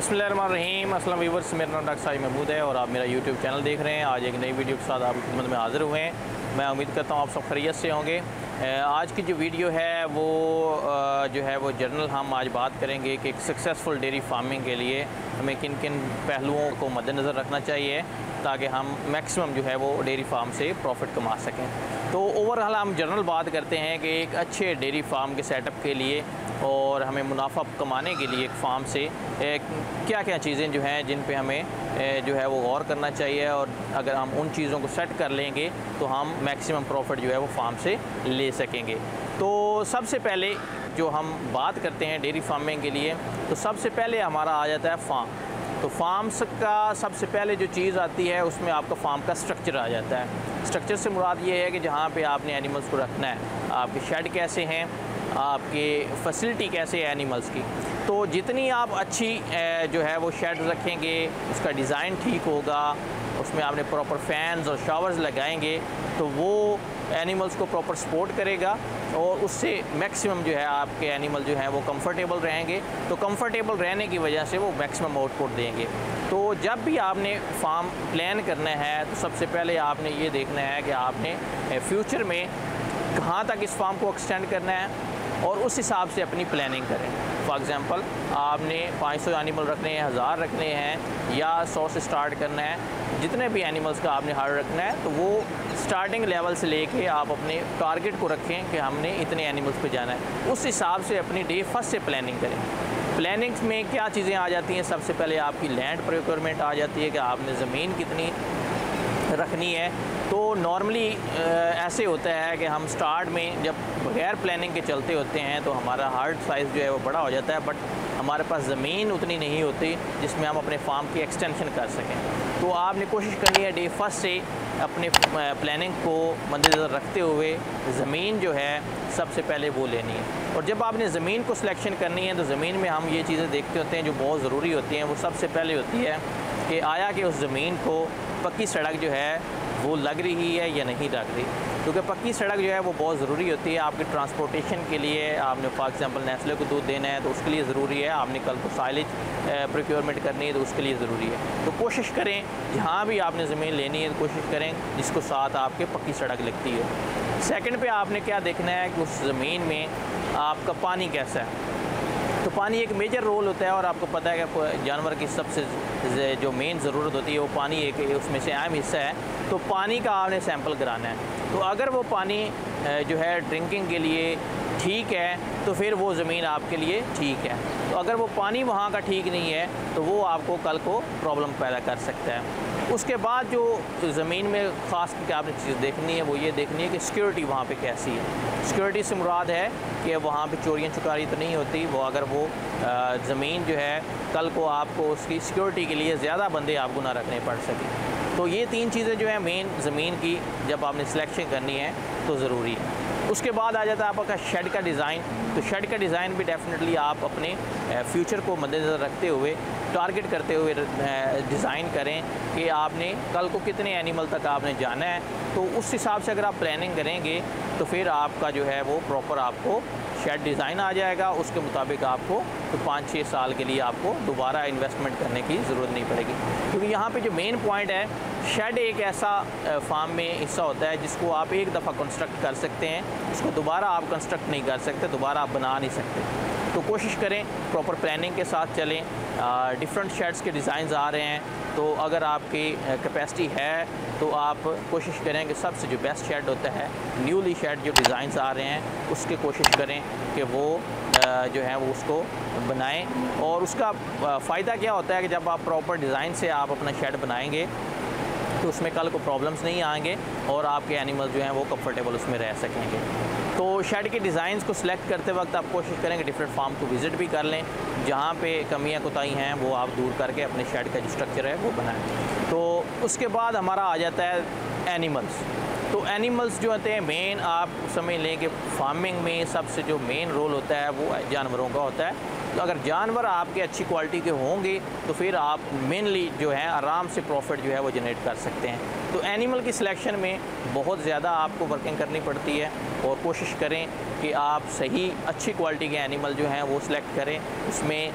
बिस्मिल्लाहिर्रहमानिर्रहीम। अस्सलाम वीवर्स, मेरा नाम डॉक्टर साजिद महमूद है और आप मेरा यूट्यूब चैनल देख रहे हैं। आज एक नई वीडियो के साथ आपकी खिदमत में हाज़िर हुए हैं। मैं उम्मीद करता हूँ आप सब खैरियत से होंगे। आज की जो वीडियो है वो जर्नल हम आज बात करेंगे कि एक सक्सेसफुल डेयरी फार्मिंग के लिए हमें किन किन पहलुओं को मद्देनज़र रखना चाहिए ताकि हम मैक्सिमम डेयरी फार्म से प्रॉफिट कमा सकें। तो ओवरऑल हम जनरल बात करते हैं कि एक अच्छे डेयरी फार्म के सेटअप के लिए और हमें मुनाफा कमाने के लिए एक फार्म से क्या क्या चीज़ें जिन पे हमें वो गौर करना चाहिए, और अगर हम उन चीज़ों को सेट कर लेंगे तो हम मैक्सिमम प्रॉफिट वो फार्म से ले सकेंगे। तो सबसे पहले जो हम बात करते हैं डेयरी फार्मिंग के लिए, तो सबसे पहले हमारा आ जाता है फार्म। तो फार्म्स का सबसे पहले जो चीज़ आती है उसमें आपका फार्म का स्ट्रक्चर आ जाता है। स्ट्रक्चर से मुराद ये है कि जहाँ पर आपने एनिमल्स को रखना है, आपके शेड कैसे हैं, आपके फैसिलिटी कैसे है एनिमल्स की। तो जितनी आप अच्छी शेड रखेंगे, उसका डिज़ाइन ठीक होगा, उसमें आपने प्रॉपर फैंस और शावर्स लगाएंगे तो वो एनिमल्स को प्रॉपर सपोर्ट करेगा और उससे मैक्सिमम आपके एनिमल वो कंफर्टेबल रहेंगे। तो कंफर्टेबल रहने की वजह से वो मैक्सिमम आउटपुट देंगे। तो जब भी आपने फार्म प्लान करना है तो सबसे पहले आपने ये देखना है कि आपने फ्यूचर में कहाँ तक इस फार्म को एक्सटेंड करना है और उस हिसाब से अपनी प्लानिंग करें। फॉर एग्ज़ाम्पल आपने 500 एनिमल रखने हैं, 1000 रखने हैं या 100 से स्टार्ट करना है। जितने भी एनिमल्स का आपने हार्ड रखना है तो वो स्टार्टिंग लेवल से लेके आप अपने टारगेट को रखें कि हमने इतने एनिमल्स पे जाना है। उस हिसाब से अपनी डे फर्स्ट से प्लानिंग करें। प्लानिंग में क्या चीज़ें आ जाती हैं, सबसे पहले आपकी लैंड प्रोक्योरमेंट आ जाती है कि आपने ज़मीन कितनी रखनी है। तो नॉर्मली ऐसे होता है कि हम स्टार्ट में जब बगैर प्लानिंग के चलते होते हैं तो हमारा हार्ड साइज़ वो बड़ा हो जाता है, बट हमारे पास ज़मीन उतनी नहीं होती जिसमें हम अपने फार्म की एक्सटेंशन कर सकें। तो आपने कोशिश करनी है डे फर्स्ट से अपने प्लानिंग को मद्देनज़र रखते हुए ज़मीन सबसे पहले वो लेनी है। और जब आपने ज़मीन को सिलेक्शन करनी है तो ज़मीन में हम ये चीज़ें देखते होते हैं जो बहुत ज़रूरी होती हैं। वो सबसे पहले होती है कि आया कि उस ज़मीन को पक्की सड़क वो लग रही है या नहीं लग रही, क्योंकि पक्की सड़क वो बहुत ज़रूरी होती है आपके ट्रांसपोर्टेशन के लिए। आपने फॉर एग्ज़ाम्पल नेस्ले को दूध देना है तो उसके लिए ज़रूरी है, आपने कल को साइलेज प्रोक्योरमेंट करनी है तो उसके लिए ज़रूरी है। तो कोशिश करें जहाँ भी आपने ज़मीन लेनी है तो कोशिश करें जिसको साथ आपके पक्की सड़क लगती है। सेकंड पे आपने क्या देखना है कि उस ज़मीन में आपका पानी कैसा है। तो पानी एक मेजर रोल होता है और आपको पता है कि जानवर की सबसे जो मेन ज़रूरत होती है वो पानी एक उसमें से अहम हिस्सा है। तो पानी का आपने सैंपल कराना है। तो अगर वो पानी ड्रिंकिंग के लिए ठीक है तो फिर वो ज़मीन आपके लिए ठीक है। तो अगर वो पानी वहाँ का ठीक नहीं है तो वो आपको कल को प्रॉब्लम पैदा कर सकता है। उसके बाद जो ज़मीन में ख़ास करके आपने चीज़ देखनी है वो ये देखनी है कि सिक्योरिटी वहाँ पे कैसी है। सिक्योरिटी से मुराद है कि वहाँ पे चोरियाँ चुकारी तो नहीं होती। वो अगर वो ज़मीन कल को आपको उसकी सिक्योरिटी के लिए ज़्यादा बंदे आपको ना रखने पड़ सके। तो ये तीन चीज़ें मेन ज़मीन की जब आपने सिलेक्शन करनी है तो ज़रूरी है। उसके बाद आ जाता है आपका शेड का डिज़ाइन। तो शेड का डिज़ाइन भी डेफिनेटली आप अपने फ्यूचर को मद्देनज़र रखते हुए टारगेट करते हुए डिज़ाइन करें कि आपने कल को कितने एनिमल तक आपने जाना है। तो उस हिसाब से अगर आप प्लानिंग करेंगे तो फिर आपका वो प्रॉपर आपको शेड डिज़ाइन आ जाएगा। उसके मुताबिक आपको तो 5-6 साल के लिए आपको दोबारा इन्वेस्टमेंट करने की ज़रूरत नहीं पड़ेगी, क्योंकि यहाँ पे जो मेन पॉइंट है शेड एक ऐसा फार्म में हिस्सा होता है जिसको आप एक दफ़ा कंस्ट्रक्ट कर सकते हैं, उसको दोबारा आप कंस्ट्रक्ट नहीं कर सकते, दोबारा आप बना नहीं सकते। तो कोशिश करें प्रॉपर प्लानिंग के साथ चलें। डिफरेंट शेड्स के डिज़ाइंस आ रहे हैं तो अगर आपकी कैपेसिटी है तो आप कोशिश करें कि सबसे जो बेस्ट शेड होता है, न्यूली शेड जो डिज़ाइंस आ रहे हैं उसके कोशिश करें कि वो उसको बनाएं। और उसका फ़ायदा क्या होता है कि जब आप प्रॉपर डिज़ाइन से आप अपना शेड बनाएंगे तो उसमें कल को प्रॉब्लम्स नहीं आएंगे और आपके एनिमल वो कंफर्टेबल उसमें रह सकेंगे। तो शेड के डिज़ाइंस को सिलेक्ट करते वक्त आप कोशिश करें कि डिफरेंट फार्म को विज़िट भी कर लें, जहाँ पे कमियाँ कोताही हैं वो आप दूर करके अपने शेड का जो स्ट्रक्चर है वो बनाएं। तो उसके बाद हमारा आ जाता है एनिमल्स। तो एनिमल्स होते हैं मेन आप समझ लें कि फार्मिंग में सबसे मेन रोल होता है वो जानवरों का होता है। तो अगर जानवर आपके अच्छी क्वालिटी के होंगे तो फिर आप मेनली जो है आराम से प्रॉफिट जो है वो जनरेट कर सकते हैं। तो एनिमल की सिलेक्शन में बहुत ज़्यादा आपको वर्किंग करनी पड़ती है और कोशिश करें कि आप सही अच्छी क्वालिटी के एनिमल जो हैं वो सिलेक्ट करें। उसमें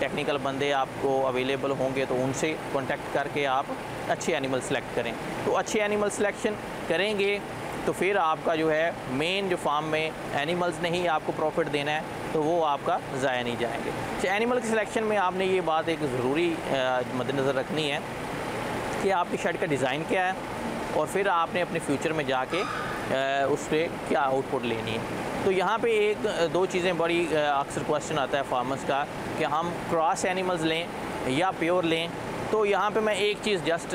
टेक्निकल बंदे आपको अवेलेबल होंगे तो उनसे कॉन्टेक्ट करके आप अच्छे एनिमल सेलेक्ट करें। तो अच्छे एनिमल सिलेक्शन करेंगे तो फिर आपका जो है मेन जो फार्म में एनिमल्स ने ही आपको प्रॉफिट देना है तो वो आपका ज़ाया नहीं जाएंगे। अच्छा, एनिमल के सिलेक्शन में आपने ये बात एक ज़रूरी मद्देनज़र रखनी है कि आपकी शेड का डिज़ाइन क्या है और फिर आपने अपने फ्यूचर में जाके उस पर क्या आउटपुट लेनी है। तो यहाँ पे एक दो चीज़ें बड़ी अक्सर क्वेश्चन आता है फार्मर्स का कि हम क्रॉस एनिमल्स लें या प्योर लें। तो यहाँ पर मैं एक चीज़ जस्ट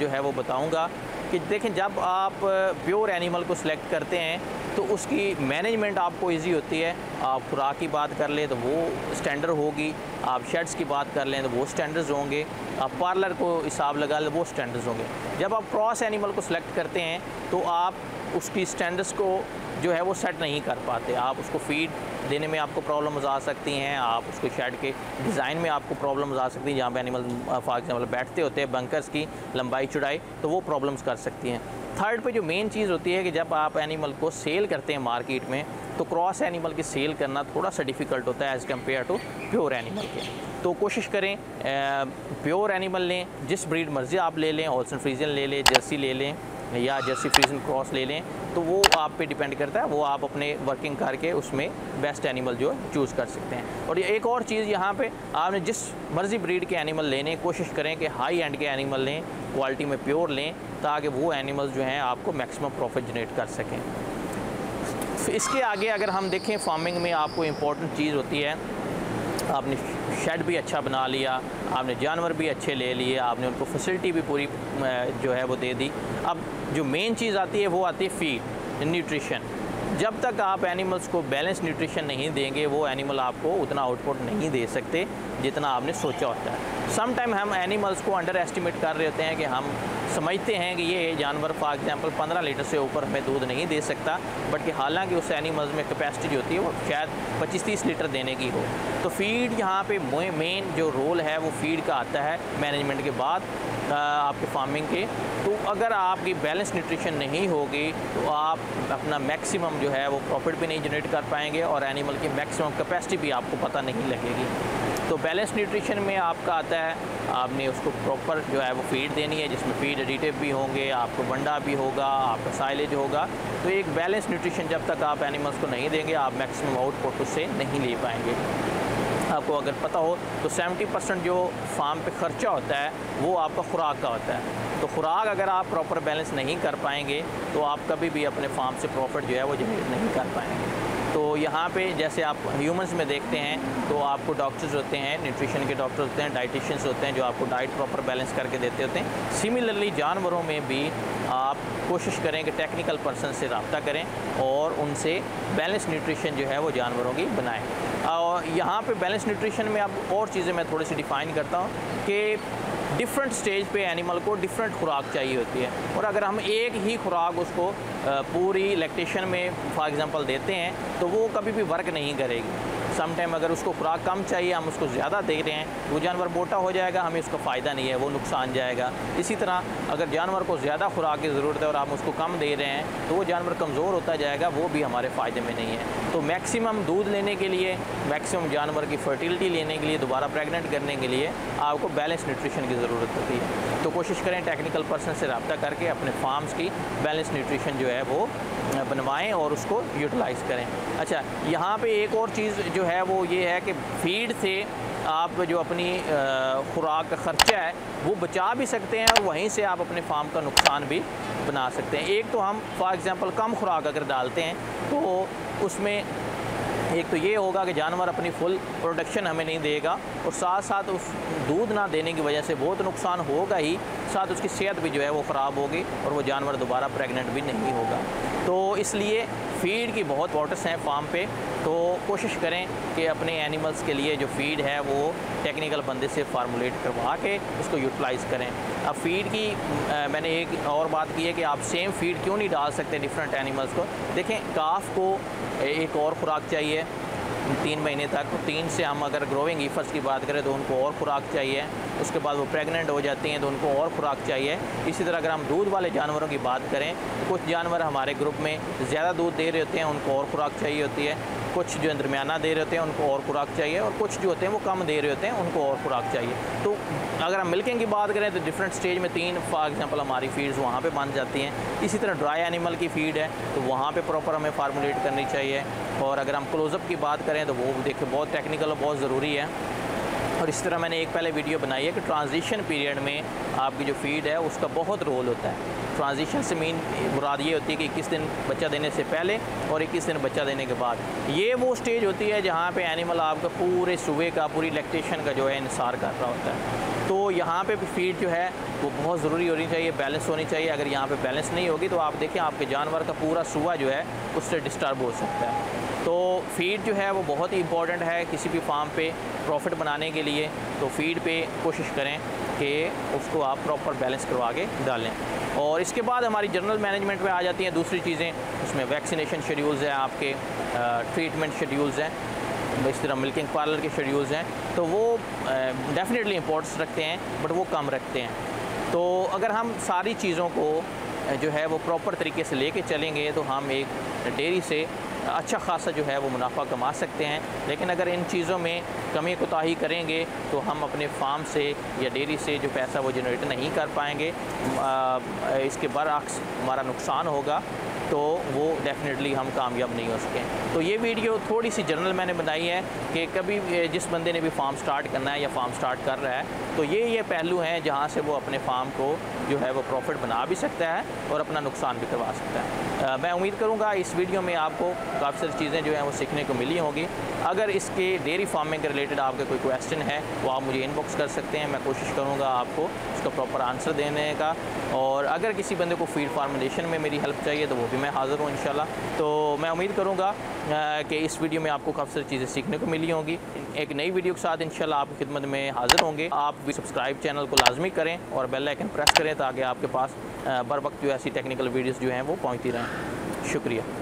जो है वो बताऊँगा कि देखें, जब आप प्योर एनिमल को सिलेक्ट करते हैं तो उसकी मैनेजमेंट आपको इजी होती है। आप खुराक की बात कर लें तो वो स्टैंडर्ड होगी, आप शेड्स की बात कर लें तो वो स्टैंडर्ड्स होंगे, आप पार्लर को हिसाब लगा लें वो स्टैंडर्ड्स होंगे। जब आप क्रॉस एनिमल को सिलेक्ट करते हैं तो आप उसकी स्टैंडर्ड्स को जो है वो सेट नहीं कर पाते। आप उसको फीड देने में आपको प्रॉब्लम्स आ सकती हैं, आप उसको शेड के डिज़ाइन में आपको प्रॉब्लम्स आ सकती हैं, जहाँ पे एनिमल फॉर एग्जाम्पल बैठते होते हैं, बंकर्स की लंबाई चौड़ाई, तो वो प्रॉब्लम्स कर सकती हैं। थर्ड पे जो मेन चीज़ होती है कि जब आप एनिमल को सेल करते हैं मार्केट में तो क्रॉस एनिमल की सेल करना थोड़ा सा डिफ़िकल्ट होता है as compare to pure animal के। तो कोशिश करें प्योर एनिमल लें, जिस ब्रीड मर्जी आप ले लें, होल्स्टीन फ्रीज़न ले लें, जर्सी ले लें या जर्सी फ्रीज़न क्रॉस ले लें, तो वो आप पे डिपेंड करता है, वो आप अपने वर्किंग करके उसमें बेस्ट एनिमल जो है चूज़ कर सकते हैं। और ये एक और चीज़ यहाँ पे आपने जिस मर्ज़ी ब्रीड के एनिमल लेने कोशिश करें कि हाई एंड के एनिमल लें, क्वालिटी में प्योर लें, ताकि वो एनिमल जो हैं आपको मैक्सिमम प्रॉफिट जनरेट कर सकें। इसके आगे अगर हम देखें फार्मिंग में आपको इम्पोर्टेंट चीज़ होती है, आपने शेड भी अच्छा बना लिया, आपने जानवर भी अच्छे ले लिए, आपने उनको फैसिलिटी भी पूरी जो है वो दे दी। अब जो मेन चीज़ आती है वो आती है फीड, न्यूट्रिशन। जब तक आप एनिमल्स को बैलेंस न्यूट्रिशन नहीं देंगे वो एनिमल आपको उतना आउटपुट नहीं दे सकते जितना आपने सोचा होता है। सम टाइम हम एनिमल्स को अंडर एस्टिमेट कर रहे होते हैं कि हम समझते हैं कि ये जानवर फॉर एग्जाम्पल 15 लीटर से ऊपर हमें दूध नहीं दे सकता, बट कि हालांकि उस एनिमल्स में कैपेसिटी जो होती है वो शायद 25-30 लीटर देने की हो। तो फीड यहाँ पे मेन जो रोल है वो फीड का आता है मैनेजमेंट के बाद आपके फार्मिंग के। तो अगर आपकी बैलेंस न्यूट्रिशन नहीं होगी तो आप अपना मैक्सिमम जो है वो प्रॉफिट भी नहीं जनरेट कर पाएंगे और एनिमल की मैक्सिमम कैपेसिटी भी आपको पता नहीं लगेगी। तो बैलेंस न्यूट्रिशन में आपका आता है आपने उसको प्रॉपर जो है वो फीड देनी है, जिसमें फीड एडिटिव भी होंगे, आपको बंडा भी होगा, आपका साइलेज होगा। तो एक बैलेंस न्यूट्रिशन जब तक आप एनिमल्स को नहीं देंगे आप मैक्सिमम आउटपुट उससे नहीं ले पाएंगे। आपको अगर पता हो तो 70% जो फार्म पे ख़र्चा होता है वो आपका खुराक का होता है। तो खुराक अगर आप प्रॉपर बैलेंस नहीं कर पाएंगे तो आप कभी भी अपने फार्म से प्रॉफिट जो है वो जनरेट नहीं कर पाएंगे। तो यहाँ पे जैसे आप ह्यूमंस में देखते हैं तो आपको डॉक्टर्स होते हैं, न्यूट्रिशन के डॉक्टर्स होते हैं, डाइटिशियंस होते हैं जो आपको डाइट प्रॉपर बैलेंस करके देते होते हैं। सिमिलरली जानवरों में भी आप कोशिश करें कि टेक्निकल पर्सन से रब्ता करें और उनसे बैलेंस न्यूट्रिशन जो है वो जानवरों की बनाएं। और यहाँ पे बैलेंस न्यूट्रिशन में आप और चीज़ें मैं थोड़ी सी डिफ़ाइन करता हूँ कि डिफरेंट स्टेज पे एनिमल को डिफरेंट खुराक चाहिए होती है, और अगर हम एक ही खुराक उसको पूरी लैक्टेशन में फॉर एग्जांपल देते हैं तो वो कभी भी वर्क नहीं करेगी। सम टाइम अगर उसको खुराक कम चाहिए हम उसको ज़्यादा दे रहे हैं, वो जानवर मोटा हो जाएगा, हमें उसका फ़ायदा नहीं है, वो नुकसान जाएगा। इसी तरह अगर जानवर को ज़्यादा खुराक की ज़रूरत है और हम उसको कम दे रहे हैं तो वो जानवर कमज़ोर होता जाएगा, वो भी हमारे फ़ायदे में नहीं है। तो मैक्सिमम दूध लेने के लिए, मैक्सिमम जानवर की फर्टिलिटी लेने के लिए, दोबारा प्रेगनेंट करने के लिए आपको बैलेंस न्यूट्रिशन की ज़रूरत होती है। तो कोशिश करें टेक्निकल पर्सन से रब्ता करके अपने फार्म्स की बैलेंस न्यूट्रिशन जो है वो बनवाएँ और उसको यूटिलाइज़ करें। अच्छा, यहाँ पर एक और चीज़ जो है वो ये है कि फीड से आप जो अपनी खुराक का ख़र्चा है वो बचा भी सकते हैं और वहीं से आप अपने फार्म का नुकसान भी बना सकते हैं। एक तो हम फॉर एग्जांपल कम खुराक अगर डालते हैं तो उसमें एक तो ये होगा कि जानवर अपनी फुल प्रोडक्शन हमें नहीं देगा और साथ साथ उस दूध ना देने की वजह से बहुत नुकसान होगा ही, साथ उसकी सेहत भी जो है वो ख़राब होगी और वो जानवर दोबारा प्रेग्नेंट भी नहीं होगा। तो इसलिए फ़ीड की बहुत इंपॉर्टेंस है फार्म पे। तो कोशिश करें कि अपने एनिमल्स के लिए जो फ़ीड है वो टेक्निकल बंदे से फार्मूलेट करवा के उसको यूटिलाइज़ करें। अब फ़ीड की मैंने एक और बात की है कि आप सेम फ़ीड क्यों नहीं डाल सकते डिफरेंट एनिमल्स को। देखें, काफ को एक और ख़ुराक चाहिए, तीन महीने तक। 3 से हम अगर ग्रोइंग ईफर्स की बात करें तो उनको और खुराक चाहिए, उसके बाद वो प्रेग्नेंट हो जाती हैं तो उनको और खुराक चाहिए। इसी तरह अगर हम दूध वाले जानवरों की बात करें तो कुछ जानवर हमारे ग्रुप में ज़्यादा दूध दे रहे होते हैं, उनको और खुराक चाहिए होती है, कुछ जो दरमियाना दे रहे होते हैं उनको और खुराक चाहिए, और कुछ जो होते हैं वो कम दे रहे होते हैं उनको और खुराक चाहिए। तो अगर हम मिल्किंग की बात करें तो डिफरेंट स्टेज में 3 फॉर एग्जांपल हमारी फीड्स वहाँ पे बन जाती हैं। इसी तरह ड्राई एनिमल की फ़ीड है तो वहाँ पे प्रॉपर हमें फार्मुलेट करनी चाहिए। और अगर हम क्लोज़अप की बात करें तो वो देखिए बहुत टेक्निकल और बहुत ज़रूरी है। और इस तरह मैंने एक पहले वीडियो बनाई है कि ट्रांजिशन पीरियड में आपकी जो फीड है उसका बहुत रोल होता है। ट्रांजिशन से मीन मुराद ये होती है कि 21 दिन बच्चा देने से पहले और 21 दिन बच्चा देने के बाद। ये वो स्टेज होती है जहाँ पे एनिमल आपका पूरे सुबह का पूरी लैक्टेशन का जो है इंतज़ार कर रहा होता है। तो यहाँ पे फीड जो है वो बहुत ज़रूरी होनी चाहिए, बैलेंस होनी चाहिए। अगर यहाँ पर बैलेंस नहीं होगी तो आप देखें आपके जानवर का पूरा सुबह जो है उससे डिस्टर्ब हो सकता है। तो फीड जो है वो बहुत ही इम्पॉर्टेंट है किसी भी फार्म पे प्रॉफिट बनाने के लिए। तो फीड पे कोशिश करें कि उसको आप प्रॉपर बैलेंस करवा के डालें। और इसके बाद हमारी जनरल मैनेजमेंट में आ जाती हैं दूसरी चीज़ें, उसमें वैक्सीनेशन शेड्यूल्स हैं, आपके ट्रीटमेंट शेड्यूल्स हैं, इस तरह मिल्किंग पार्लर के शेड्यूल्स हैं। तो वो डेफिनेटली इम्पोर्टेंस रखते हैं बट वो कम रखते हैं। तो अगर हम सारी चीज़ों को जो है वो प्रॉपर तरीके से लेके चलेंगे तो हम एक डेयरी से अच्छा खासा जो है वो मुनाफा कमा सकते हैं। लेकिन अगर इन चीज़ों में कमी कोताही करेंगे तो हम अपने फार्म से या डेयरी से जो पैसा वो जनरेट नहीं कर पाएंगे, इसके बरअक्स हमारा नुकसान होगा, तो वो डेफिनेटली हम कामयाब नहीं हो सकें। तो ये वीडियो थोड़ी सी जनरल मैंने बनाई है कि कभी जिस बंदे ने भी फार्म स्टार्ट करना है या फार्म स्टार्ट कर रहा है तो ये पहलू हैं जहाँ से वो अपने फार्म को जो है वो प्रॉफिट बना भी सकता है और अपना नुकसान भी करवा सकता है। मैं उम्मीद करूँगा इस वीडियो में आपको काफ़ी सारी चीज़ें जो हैं वो सीखने को मिली होंगी। अगर इसके डेयरी फार्मिंग के रिलेटेड आपका कोई क्वेश्चन है तो आप मुझे इनबॉक्स कर सकते हैं, मैं कोशिश करूँगा आपको उसका प्रॉपर आंसर देने का। और अगर किसी बंदे को फीड फार्मुलेशन में मेरी हेल्प चाहिए तो वो भी मैं हाज़िर हूँ इंशाल्लाह। तो मैं उम्मीद करूँगा कि इस वीडियो में आपको काफ़ी सारी चीज़ें सीखने को मिली होंगी। एक नई वीडियो के साथ इंशाल्लाह आपकी खिदमत में हाज़िर होंगे। आप भी सब्सक्राइब चैनल को लाजमी करें और बेल आइकन प्रेस करें ताकि आपके पास बर वक्त जो ऐसी टेक्निकल वीडियोज़ जो हैं वो पहुँचती रहें। शुक्रिया।